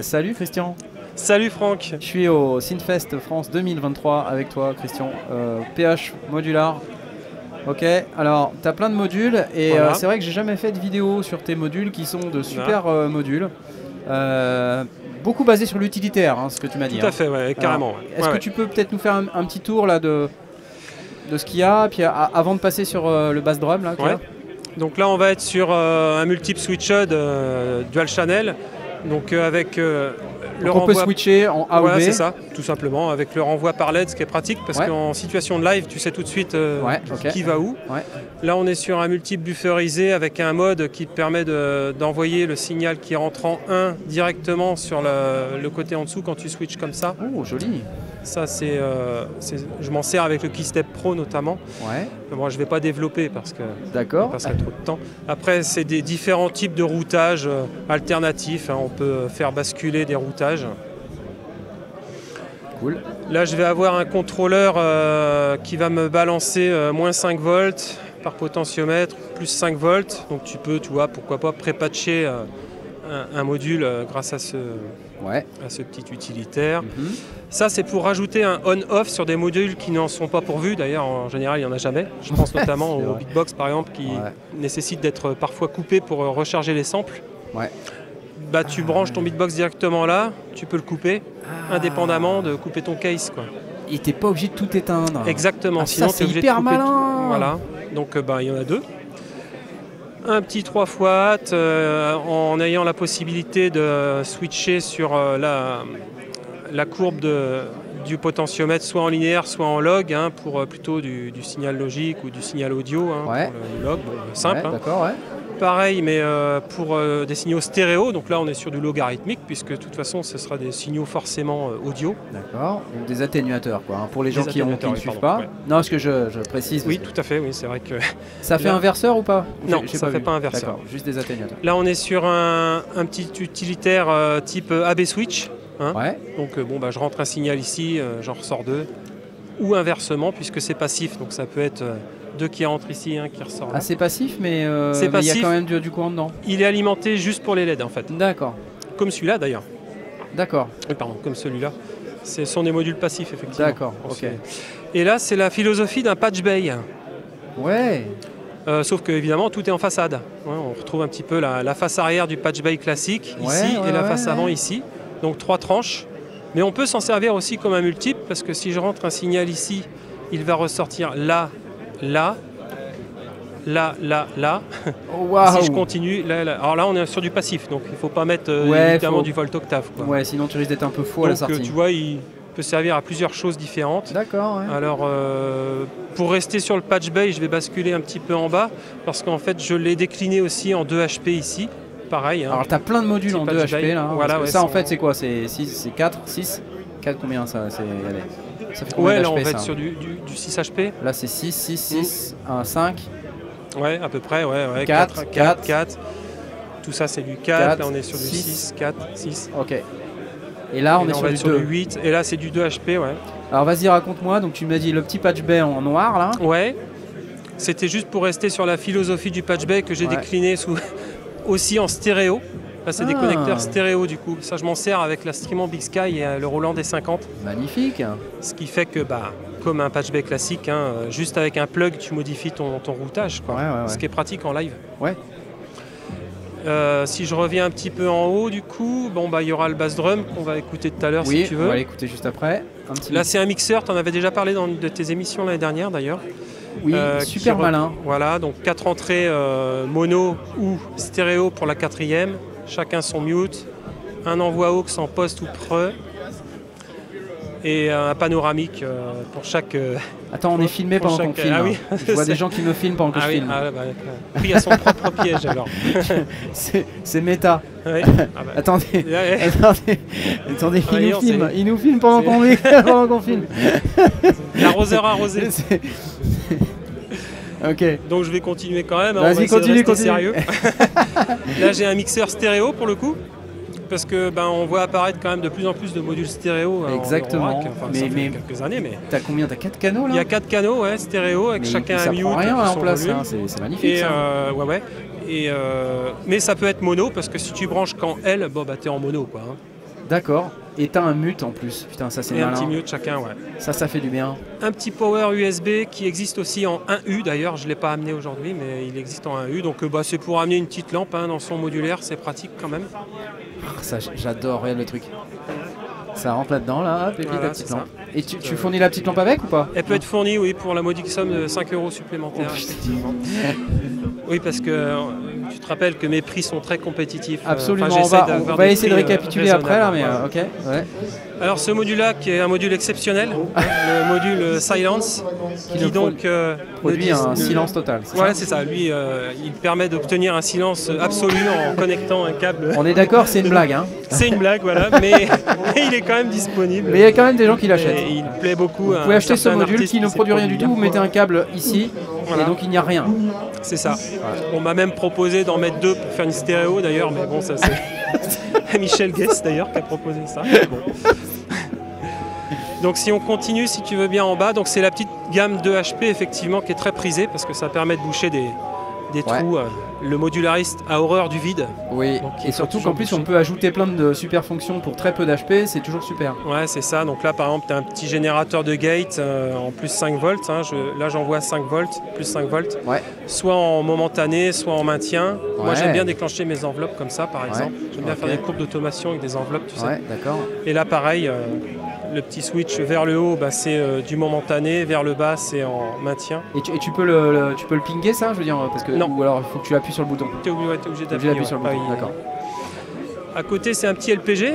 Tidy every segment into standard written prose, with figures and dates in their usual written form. Salut Christian. Salut Franck. Je suis au Synthfest France 2023 avec toi Christian, PH Modular. Ok, alors tu as plein de modules et voilà. C'est vrai que j'ai jamais fait de vidéo sur tes modules qui sont de super modules. Beaucoup basés sur l'utilitaire, hein, ce que tu m'as dit. Tout à fait, ouais, carrément. Est-ce que tu peux peut-être nous faire un petit tour là, de ce qu'il y a, puis avant de passer sur le bass drum là, Donc là on va être sur un multiple switched dual channel. Donc avec le renvoi... On peut switcher en A ou B. C'est ça, tout simplement, avec le renvoi par LED, ce qui est pratique, parce qu'en situation de live, tu sais tout de suite qui va où. Là, on est sur un multiple bufferisé avec un mode qui te permet d'envoyer le signal qui rentre en 1 directement sur le côté en dessous quand tu switches comme ça. Oh, joli. Ça, c'est... je m'en sers avec le Keystep Pro, notamment. Moi, je ne vais pas développer parce que on passerait trop de temps. Après, c'est des différents types de routages alternatifs. Hein. On peut faire basculer des routages. Cool. Là, je vais avoir un contrôleur qui va me balancer moins 5 volts par potentiomètre, plus 5 volts. Donc, tu peux, tu vois, pourquoi pas prépatcher un module grâce à ce petit utilitaire. Ça, c'est pour rajouter un on-off sur des modules qui n'en sont pas pourvus. D'ailleurs, en général, il n'y en a jamais. Je pense notamment au beatbox, par exemple, qui nécessite d'être parfois coupé pour recharger les samples. Bah, tu branches ton beatbox directement là, tu peux le couper, indépendamment de couper ton case, quoi. Et t'es pas obligé de tout éteindre. Exactement, sinon c'est hyper malin. Voilà, donc bah, il y en a deux. Un petit 3 x Watt en ayant la possibilité de switcher sur la courbe du potentiomètre, soit en linéaire, soit en log, hein, pour plutôt du signal logique ou du signal audio. Hein, pour le log, simple. Pareil, mais pour des signaux stéréo. Donc là, on est sur du logarithmique, puisque de toute façon, ce sera des signaux forcément audio. D'accord, donc des atténuateurs, quoi, hein, pour les gens qui ne suivent pas. Non, parce que je précise. Oui, tout à fait, oui, c'est vrai que... Ça fait inverseur ou pas? Non, ça ne fait pas inverseur. Juste des atténuateurs. Là, on est sur un petit utilitaire type AB switch. Hein. Donc bon, bah, je rentre un signal ici, j'en ressors deux. Ou inversement, puisque c'est passif, donc ça peut être... deux qui rentrent ici, un qui ressort là. Ah, c'est passif, mais il y a quand même du courant dedans. Il est alimenté juste pour les LED, en fait. D'accord. Comme celui-là, d'ailleurs. D'accord. Pardon, comme celui-là. Ce sont des modules passifs, effectivement. D'accord, ok. Et là, c'est la philosophie d'un patch bay. Ouais. Sauf que, évidemment, tout est en façade. Ouais, on retrouve un petit peu la face arrière du patch bay classique, ici, et la face avant, ici. Donc, 3 tranches. Mais on peut s'en servir aussi comme un multiple, parce que si je rentre un signal ici, il va ressortir là, là, là, là, là. Oh, wow. Si je continue, là, là. Alors là, on est sur du passif, donc il ne faut pas mettre évidemment du volt-octave. Ouais, sinon tu risques d'être un peu fou à la sortie. Tu vois, il peut servir à plusieurs choses différentes. D'accord. Ouais. Alors, pour rester sur le patch bay, je vais basculer un petit peu en bas, parce qu'en fait, je l'ai décliné aussi en 2 HP ici. Pareil. Hein, alors, tu as plein de modules en 2 HP là. Hein, voilà, ça, en fait, c'est quoi? C'est 4, combien ça? Ça fait là on va être sur du 6 HP. Là c'est 6, 6, 6, 1, 5. Ouais, à peu près, 4. Tout ça c'est du 4, là on est sur du 6, 4, 6. Ok. Et là on est sur du 8, et là c'est du 2 HP, Alors vas-y, raconte-moi, donc tu m'as dit le petit patch bay en noir là. Ouais, c'était juste pour rester sur la philosophie du patch bay que j'ai décliné aussi en stéréo. Là, c'est des connecteurs stéréo, du coup. Ça, je m'en sers avec l'instrument Big Sky et le Roland D50. Magnifique. Ce qui fait que, bah, comme un patch bay classique, hein, juste avec un plug, tu modifies ton routage, quoi. Ce qui est pratique en live. Si je reviens un petit peu en haut, du coup, bon, bah, il y aura le bass drum qu'on va écouter tout à l'heure, si tu veux. On va l'écouter juste après. Là, c'est un mixeur. Tu en avais déjà parlé dans une de tes émissions l'année dernière, d'ailleurs. Oui, super malin. Voilà, donc 4 entrées mono ou stéréo pour la 4e. Chacun son mute, un envoi aux en poste ou pre, et un panoramique pour chaque... Attends, on est filmé pendant qu'on filme. Ah oui, je vois des gens qui me filment pendant que je filme. Ah, bah, pris à son propre piège alors. C'est méta. Attendez, attendez, il nous filme pendant qu'on filme. L'arroseur arrosé. Okay. Donc je vais continuer quand même, on va essayer de rester sérieux. Là j'ai un mixeur stéréo pour le coup, parce que ben, on voit apparaître quand même de plus en plus de modules stéréo. Exactement. Enfin, mais quelques années, mais... T'as combien? T'as 4 canaux là? Il y a 4 canaux stéréo avec chacun un mute. En place, hein, c'est magnifique. Et, ça. Mais ça peut être mono, parce que si tu branches qu'en L, bon, bah, t'es en mono, quoi. D'accord. Et t'as un mute en plus. Putain, ça c'est malin. Un petit mute chacun, ouais. Ça, ça fait du bien. Un petit power USB qui existe aussi en 1U d'ailleurs. Je ne l'ai pas amené aujourd'hui, mais il existe en 1U. Donc bah, c'est pour amener une petite lampe hein, dans son modulaire. C'est pratique quand même. Ça, j'adore. Regarde le truc. Ça rentre là-dedans, là, hop, et puis voilà, la petite lampe. Ça. Et tu fournis la petite lampe avec ou pas? Elle peut être fournie, oui, pour la modique somme de 5 € supplémentaires, oh, effectivement. Oui, parce que tu te rappelles que mes prix sont très compétitifs. Absolument, on va essayer de récapituler après, là, mais ok. Ouais. Alors, ce module-là, qui est un module exceptionnel, le module Silence, qui donc produit un silence total. Ouais, c'est ça. Lui, il permet d'obtenir un silence absolu en connectant un câble. On est d'accord, c'est une blague, hein. C'est une blague, voilà, mais il est quand même disponible. Mais il y a quand même des gens qui l'achètent. Il plaît beaucoup. Vous pouvez acheter ce module qui ne produit rien du tout. Vous mettez un câble ici, voilà. Et donc il n'y a rien. C'est ça. Ouais. On m'a même proposé d'en mettre 2 pour faire une stéréo d'ailleurs, mais bon, ça c'est Michel Guès d'ailleurs qui a proposé ça. Bon. Donc si on continue, si tu veux bien en bas, donc c'est la petite gamme 2HP effectivement qui est très prisée parce que ça permet de boucher des trous. Le modulariste a horreur du vide. Oui, donc, et surtout qu'en plus on peut ajouter plein de super fonctions pour très peu d'HP, c'est toujours super. Ouais, c'est ça. Donc là par exemple, tu as un petit générateur de gate en plus 5 volts. Hein. Là j'envoie 5 volts, plus 5 volts. Ouais. Soit en momentané, soit en maintien. Ouais. Moi j'aime bien déclencher mes enveloppes comme ça par exemple. J'aime bien faire des courbes d'automation avec des enveloppes, tu sais. D'accord. Et là pareil, le petit switch vers le haut, bah, c'est du momentané, vers le bas, c'est en maintien. Et tu peux le pinguer ça, je veux dire, parce que, non. Ou alors il faut que tu appuies sur le bouton. Tu es obligé d'appuyer sur le bouton, d'accord. À côté, c'est un petit LPG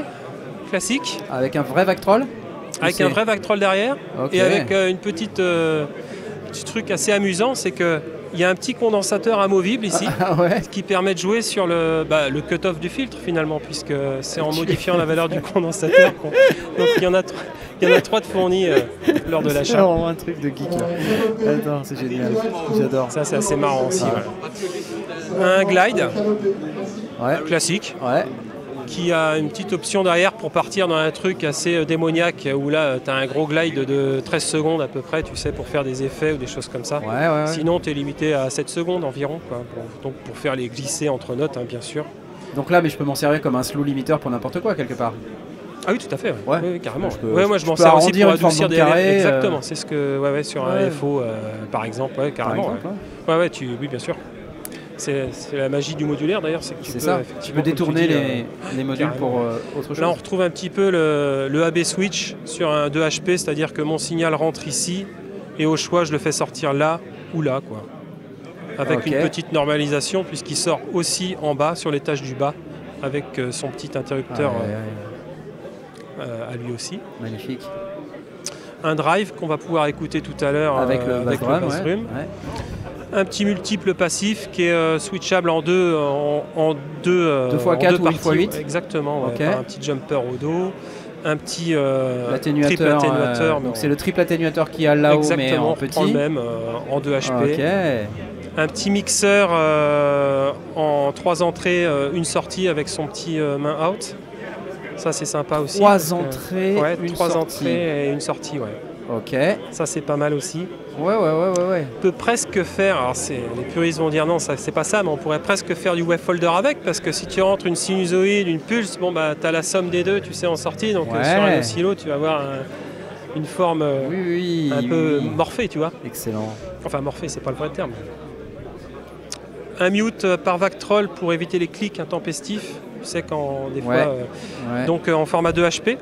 classique. Avec un vrai Vactrol? Avec un vrai Vactrol derrière. Okay. Et avec une petite petit truc assez amusant, c'est que il y a un petit condensateur amovible ici, qui permet de jouer sur le cut-off du filtre finalement, puisque c'est en modifiant la valeur du condensateur. Donc il y en a 3 de fournis lors de l'achat. C'est vraiment un truc de geek là. Attends, c'est génial, j'adore. Ça c'est assez marrant aussi. Un glide classique. Ouais. Qui a une petite option derrière pour partir dans un truc assez démoniaque où là tu as un gros glide de 13 secondes à peu près, tu sais, pour faire des effets ou des choses comme ça. Ouais. Sinon tu es limité à 7 secondes environ, quoi, donc pour faire les glisser entre notes, hein, bien sûr. Donc là, mais je peux m'en servir comme un slow limiter pour n'importe quoi quelque part. Ah oui, tout à fait, oui, carrément. Moi je m'en sers aussi pour adoucir des carrés. Exactement, c'est ce que sur un FO par exemple, oui, bien sûr. C'est la magie du modulaire d'ailleurs, c'est que tu peux détourner les modules pour autre chose. Là on retrouve un petit peu le AB switch sur un 2HP, c'est-à-dire que mon signal rentre ici et au choix je le fais sortir là ou là, quoi. Avec une petite normalisation puisqu'il sort aussi en bas, sur l'étage du bas, avec son petit interrupteur à lui aussi. Magnifique. Un drive qu'on va pouvoir écouter tout à l'heure avec le bass drum. Un petit multiple passif qui est switchable en deux, en deux fois 4 ou 8x8. Exactement, un petit jumper au dos, un petit triple atténuateur. Donc c'est le triple atténuateur qui a là-haut, mais en petit. Exactement, même en 2 HP. Un petit mixeur en 3 entrées, une sortie avec son petit main out. Ça c'est sympa aussi. 3 entrées, entrées et une sortie, ouais. Ok. Ça c'est pas mal aussi. Ouais. On peut presque faire, alors les puristes vont dire non, c'est pas ça, mais on pourrait presque faire du wavefolder avec, parce que si tu rentres une sinusoïde, une pulse, bon bah t'as la somme des deux, tu sais, en sortie, donc sur un oscillo, tu vas avoir une forme un peu morphée, tu vois. Excellent. Enfin morphée, c'est pas le vrai terme. Un mute par Vactrol pour éviter les clics intempestifs, tu sais, quand des fois. Donc en format 2HP.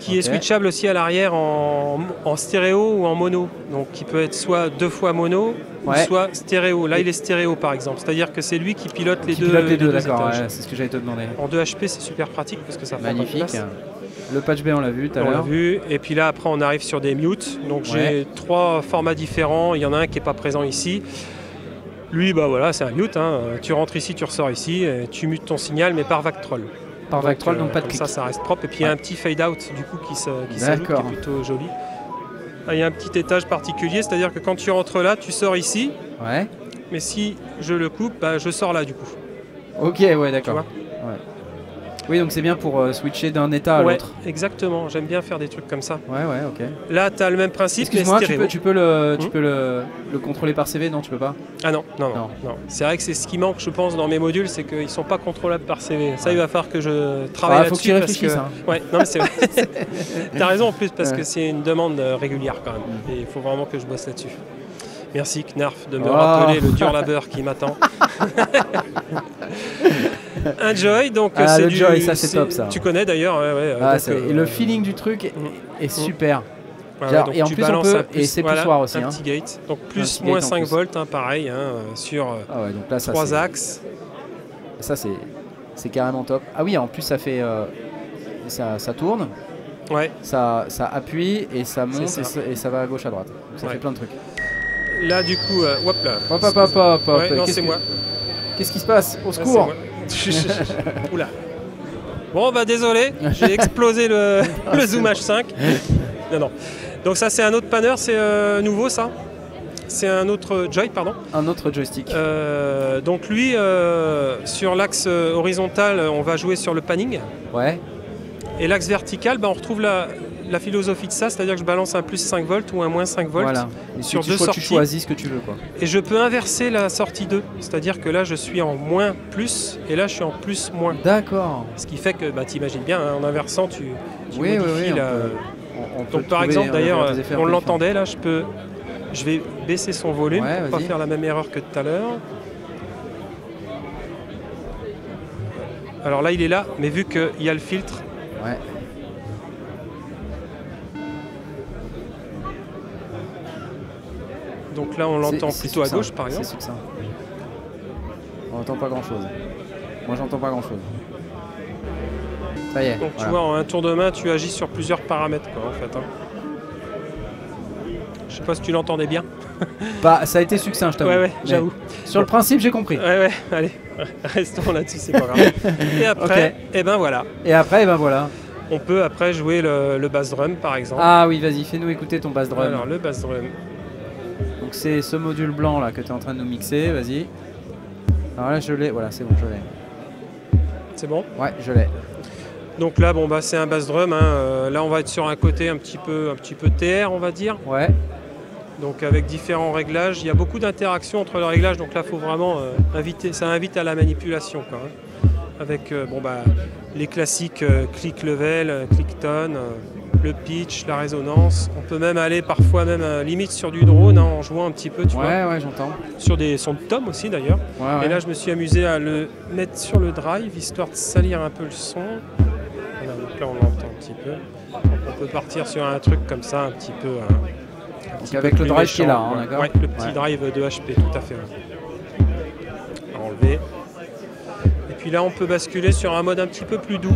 Qui est switchable aussi à l'arrière en stéréo ou en mono. Donc qui peut être soit 2 fois mono ou soit stéréo. Là il est stéréo par exemple, c'est-à-dire que c'est lui qui pilote les deux d'accord, c'est ce que j'allais te demander. En 2 HP, c'est super pratique parce que ça fait magnifique. Le patch B on l'a vu tout à l'heure. Et puis là après on arrive sur des mutes. Donc j'ai 3 formats différents, il y en a un qui n'est pas présent ici. Lui c'est un mute, hein. Tu rentres ici, tu ressors ici, et tu mutes ton signal mais par Vactrol. Par Vactrol, donc pas de clic. Ça reste propre. Et puis il y a un petit fade-out du coup qui s'ajoute, qui est plutôt joli. Là, il y a un petit étage particulier, c'est-à-dire que quand tu rentres là, tu sors ici. Ouais. Mais si je le coupe, bah, je sors là du coup. Ok, ouais, d'accord. Oui, donc c'est bien pour switcher d'un état à l'autre. Exactement, j'aime bien faire des trucs comme ça. Ouais, ouais, ok. Là, tu as le même principe, mais stéréo. Tu peux le contrôler par CV? Non, tu peux pas. Ah non, non, non. C'est vrai que c'est ce qui manque, je pense, dans mes modules, c'est qu'ils ne sont pas contrôlables par CV. Ça, il va falloir que je travaille là-dessus. Il faut que tu réfléchisses. Ouais, non, mais c'est vrai. Tu as raison en plus, parce que c'est une demande régulière quand même. Et il faut vraiment que je bosse là-dessus. Merci Knarf de me rappeler le dur labeur qui m'attend. Un Joy, donc c'est du Joy, ça c'est top ça. Tu connais d'ailleurs, le feeling du truc est super. Voilà, donc et en tu plus on peut, plus, et c'est plus soir aussi. Un petit gate, donc plus moins 5 volts, pareil, sur 3 axes. Ça c'est carrément top. Ah oui, en plus ça fait, ça tourne. Ouais. Ça appuie et ça monte et ça va à gauche à droite. Donc, ça fait plein de trucs. Là du coup, hop là. Hop hop hop hop hop. Non, c'est moi. Qu'est-ce qui se passe? Au secours. Oula. Bon bah désolé, j'ai explosé le, le Zoom H5. Non non. Donc ça c'est un autre panner, c'est nouveau ça. C'est un autre joy, pardon. Un autre joystick. Donc lui, sur l'axe horizontal, on va jouer sur le panning. Ouais. Et l'axe vertical, bah, on retrouve la philosophie de ça, c'est-à-dire que je balance un plus 5 volts ou un moins 5 volts sur deux sorties. Tu choisis ce que tu veux, quoi. Et je peux inverser la sortie 2, c'est-à-dire que là je suis en moins plus et là je suis en plus moins. D'accord. Ce qui fait que, bah, t'imagines bien, hein, en inversant, tu modifies la... Donc par exemple, d'ailleurs, on l'entendait, là je vais baisser son volume pour pas faire la même erreur que tout à l'heure. Alors là il est là, mais vu qu'il y a le filtre, donc là on l'entend plutôt à gauche par exemple. C'est succinct. On n'entend pas grand chose. Moi j'entends pas grand chose. Ça y est. Donc tu vois, en un tour de main tu agis sur plusieurs paramètres quoi en fait. Je sais pas si tu l'entendais bien. Bah ça a été succinct je t'avoue. Ouais, j'avoue. Sur le principe j'ai compris. Ouais allez. Restons là-dessus, c'est pas grave. Et après, et ben voilà. Et après, et ben voilà. On peut après jouer le bass drum par exemple. Ah oui, vas-y, fais-nous écouter ton bass drum. Alors le bass drum. Donc c'est ce module blanc là que tu es en train de nous mixer, vas-y. Alors là je l'ai, voilà c'est bon, je l'ai. C'est bon? Ouais, je l'ai. Donc là bon bah c'est un bass drum, hein. Là on va être sur un côté un petit peu TR on va dire. Ouais. Donc avec différents réglages, il y a beaucoup d'interactions entre les réglages, donc là faut vraiment inviter, ça invite à la manipulation quoi, hein. Avec bon bah les classiques click level, click tone. Le pitch, la résonance, on peut même aller parfois même limite sur du drone hein, en jouant un petit peu, tu vois. Ouais, j'entends. Sur des sons de tom aussi d'ailleurs. Ouais, et là, je me suis amusé à le mettre sur le drive, histoire de salir un peu le son. Voilà, donc là, on l'entend un petit peu. Donc, on peut partir sur un truc comme ça, un petit peu... donc avec le drive qui est là, hein, d'accord. Ouais, le petit drive de HP, tout à fait. À enlever. Et puis là, on peut basculer sur un mode un petit peu plus doux.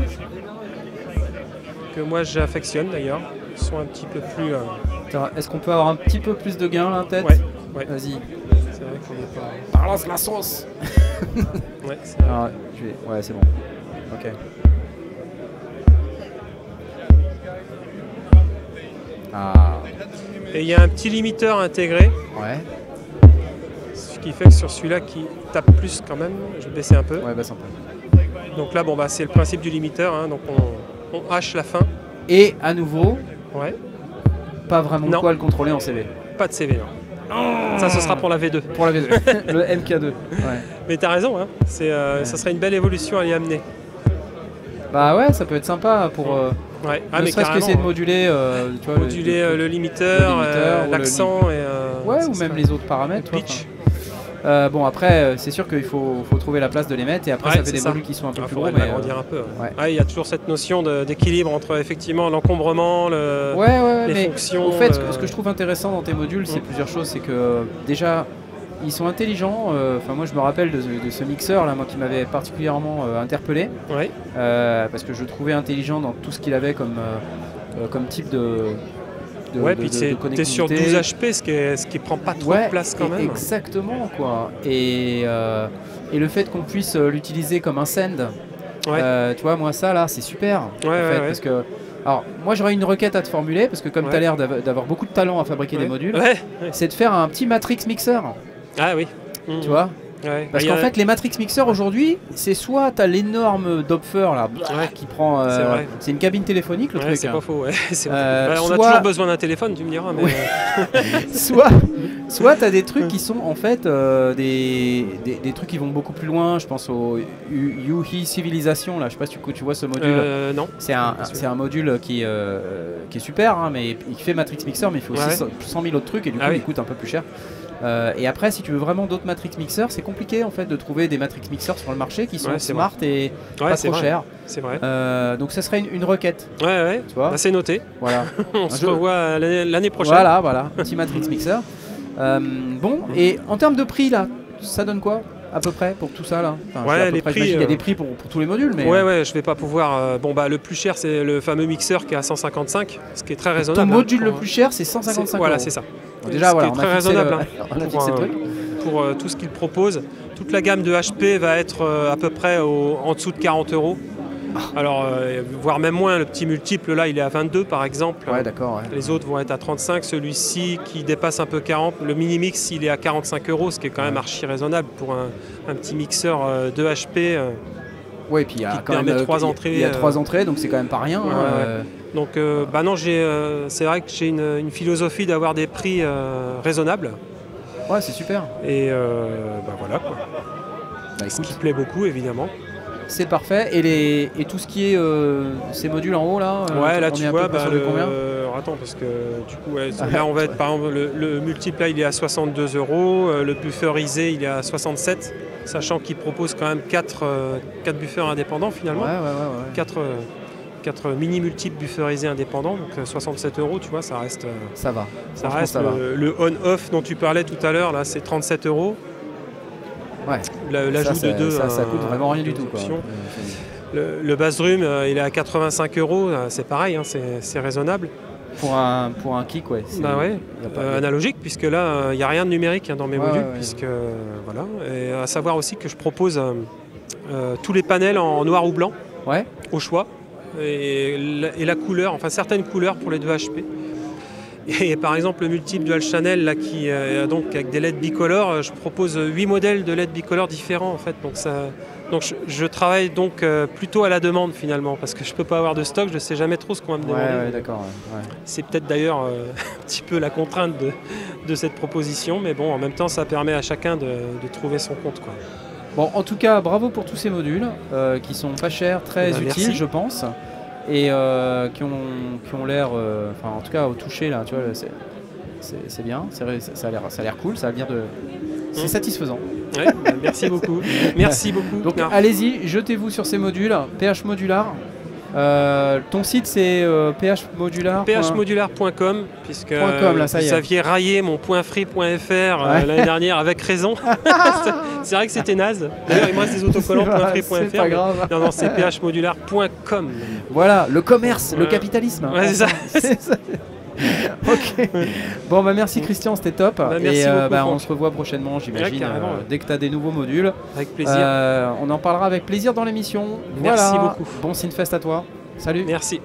Que moi j'affectionne d'ailleurs, sont un petit peu plus... Est-ce qu'on peut avoir un petit peu plus de gain là peut-être? Ouais. Vas-y. C'est vrai qu'on n'est pas... Balance la sauce. Ouais, c'est vrai. Alors, ouais, c'est bon. Ok. Ah. Et il y a un petit limiteur intégré. Ouais. Ce qui fait que sur celui-là qui tape plus quand même, je vais baisser un peu. Ouais, baisse un peu. Donc là, bon, bah, c'est le principe du limiteur, hein, donc on hache la fin. Et à nouveau, pas vraiment quoi le contrôler en CV. Pas de CV, non. Oh ça, ce sera pour la V2. Pour la V2, le MK2. Ouais. Mais t'as raison, hein. Ça serait une belle évolution à y amener. Bah ouais, ça peut être sympa pour... ne serait-ce qu'essayer de moduler, tu vois, moduler le limiteur, l'accent et... ouais, ou même les autres paramètres. Le pitch. Bon après c'est sûr qu'il faut trouver la place de les mettre et après ça fait des modules qui sont un peu plus gros mais un peu. Il y a toujours cette notion d'équilibre entre effectivement l'encombrement, les fonctions. Au fait ce que je trouve intéressant dans tes modules c'est plusieurs choses, c'est que déjà ils sont intelligents, enfin moi je me rappelle de ce mixeur là, moi qui m'avait particulièrement interpellé parce que je le trouvais intelligent dans tout ce qu'il avait comme type de, puis t'es sur 12 HP, ce qui prend pas trop de place quand même. Exactement, quoi. Et le fait qu'on puisse l'utiliser comme un send, tu vois, moi, ça, là, c'est super. Parce que, alors, moi, j'aurais une requête à te formuler, parce que comme tu as l'air d'avoir beaucoup de talent à fabriquer des modules, c'est de faire un petit matrix mixeur. Ah oui. Tu vois Ouais. Parce qu'en fait, les Matrix Mixer aujourd'hui, c'est soit t'as l'énorme Dopfer là, qui prend. C'est une cabine téléphonique, le truc. C'est pas faux. Ouais. Bah, on a toujours besoin d'un téléphone, tu me diras. Mais soit t'as des trucs qui sont en fait des trucs qui vont beaucoup plus loin. Je pense au Yuhi Civilization là. Je sais pas si tu vois ce module. Non. C'est un module qui est super, hein, mais il fait Matrix Mixer, mais il fait aussi 100 000 autres trucs et du coup il coûte un peu plus cher. Et après, si tu veux vraiment d'autres Matrix Mixers, c'est compliqué en fait de trouver des Matrix Mixers sur le marché qui sont smart et pas trop chers. C'est vrai. Donc ça serait une requête. Ouais, ouais. Tu vois, bah, c'est noté. Voilà. On se revoit l'année prochaine. Voilà, voilà. Petit Matrix Mixer. Bon. Et en termes de prix là, ça donne quoi à peu près pour tout ça là? Enfin, ouais, les prix. Il y a des prix pour tous les modules, mais. Ouais, ouais. Je vais pas pouvoir. Bon bah le plus cher c'est le fameux mixeur qui est à 155, ce qui est très raisonnable. Ton module le plus cher c'est 155. Voilà, c'est ça. Déjà, voilà, on a fixé le truc. Pour tout ce qu'il propose, toute la gamme de HP va être à peu près en dessous de 40 €. Alors, voire même moins, le petit multiple là il est à 22 par exemple. Ouais, d'accord. Ouais. Les autres vont être à 35, celui-ci qui dépasse un peu 40. Le mini mix il est à 45 €, ce qui est quand même archi raisonnable pour un petit mixeur de HP. Ouais, et puis il y a quand même 3 entrées. Il y a 3 entrées, donc c'est quand même pas rien. Ouais, hein, ouais. Donc, bah non, c'est vrai que j'ai une philosophie d'avoir des prix raisonnables. Ouais, c'est super. Et bah voilà quoi. Bah, ce qui plaît beaucoup, évidemment. C'est parfait. Et tout ce qui est ces modules en haut là. Ouais, là tu vois, bah, attends, parce que du coup, ouais, là on va être, par exemple, le multiple là, il est à 62 €, le bufferisé il est à 67, sachant qu'il propose quand même 4 buffers indépendants finalement. Ouais, ouais, ouais, ouais. 4 mini multiples bufferisés indépendants, donc 67 €, tu vois, ça reste. Ça va. Ça reste le on-off dont tu parlais tout à l'heure, là c'est 37 €. Ouais. L'ajout de 2. Ça coûte vraiment rien du tout. Quoi. Le bassroom, il est à 85 €, c'est pareil, hein, c'est raisonnable. Pour un kick, ouais. Bah ouais, analogique, puisque là, il n'y a rien de numérique hein, dans mes modules, puisque voilà. Et à savoir aussi que je propose tous les panels en noir ou blanc, au choix. Et la couleur, enfin certaines couleurs pour les 2 HP. Et par exemple le multiple dual channel là, qui donc avec des LED bicolores, je propose 8 modèles de LED bicolores différents en fait. Donc, je travaille donc plutôt à la demande finalement, parce que je peux pas avoir de stock, je ne sais jamais trop ce qu'on va me demander. Ouais, d'accord, ouais. C'est peut-être d'ailleurs un petit peu la contrainte de cette proposition, mais bon en même temps ça permet à chacun de trouver son compte quoi. Bon, en tout cas, bravo pour tous ces modules qui sont pas chers, très utiles, je pense, et qui ont l'air, en tout cas au toucher là, tu vois, c'est bien, ça a l'air cool, ça a l'air de, c'est satisfaisant. Ouais, merci beaucoup, merci beaucoup. Donc allez-y, jetez-vous sur ces modules, PH Modular. Ton site c'est phmodular.com, puisque vous aviez raillé mon .free.fr l'année dernière avec raison. C'est vrai que c'était naze. D'ailleurs il me reste des autocollants .free.fr. C'est pas grave. Non, c'est phmodular.com. Voilà, le commerce, le capitalisme. Ouais, c'est ça. Ok. Bon bah merci Christian, c'était top. Bah, merci et beaucoup, on se revoit prochainement j'imagine, dès que tu as des nouveaux modules. Avec plaisir. On en parlera avec plaisir dans l'émission. Merci beaucoup. Bon Synthfest à toi. Salut. Merci.